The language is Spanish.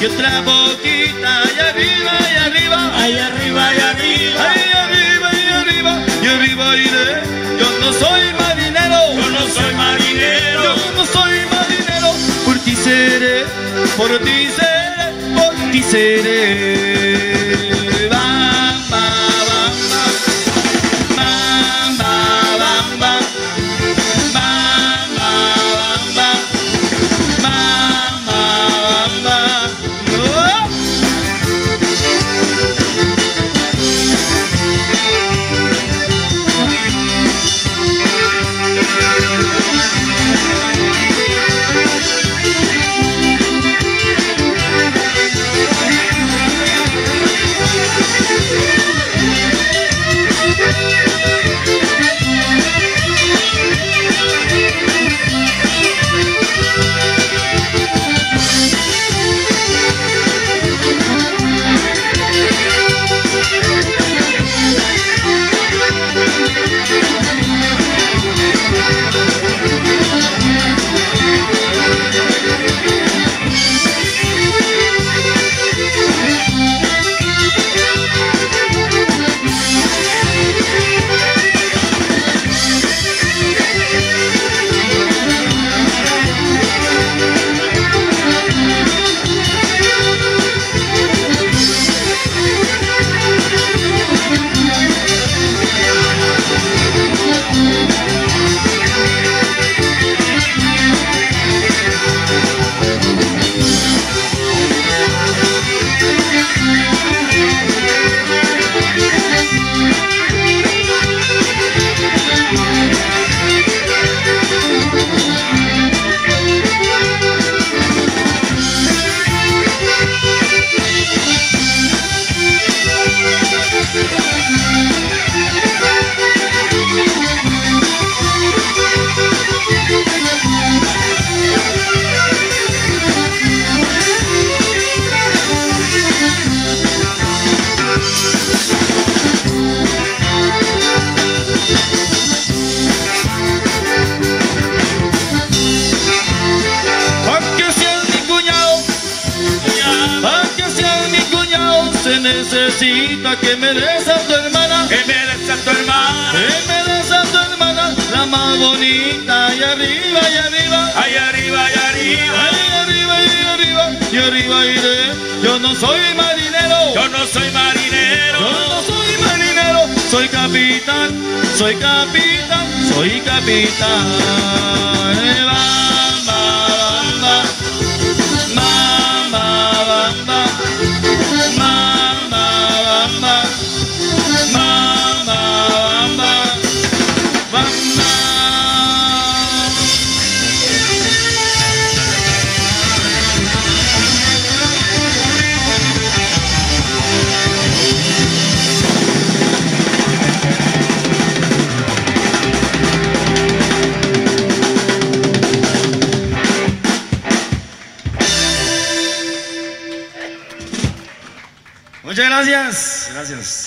Y otra boquita, allá arriba, allá arriba, allá arriba, allá arriba, allá arriba, allá arriba, y arriba iré. Yo no soy marinero, yo no soy marinero, yo no soy marinero. Por ti seré, por ti seré, por ti seré. Bamba, bamba, bamba, bamba, bamba, bamba, bamba, bamba. Necesita que me des a tu hermana, que me des a tu hermana, que me des a tu hermana, la más bonita, allá arriba, allá arriba, allá arriba, allá arriba, allá arriba, allá arriba, y arriba iré. Yo no soy marinero, yo no soy marinero, yo no soy marinero, soy capitán, soy capitán, soy capitán. Bamba, bamba, bamba, bamba. Muchas gracias. Gracias.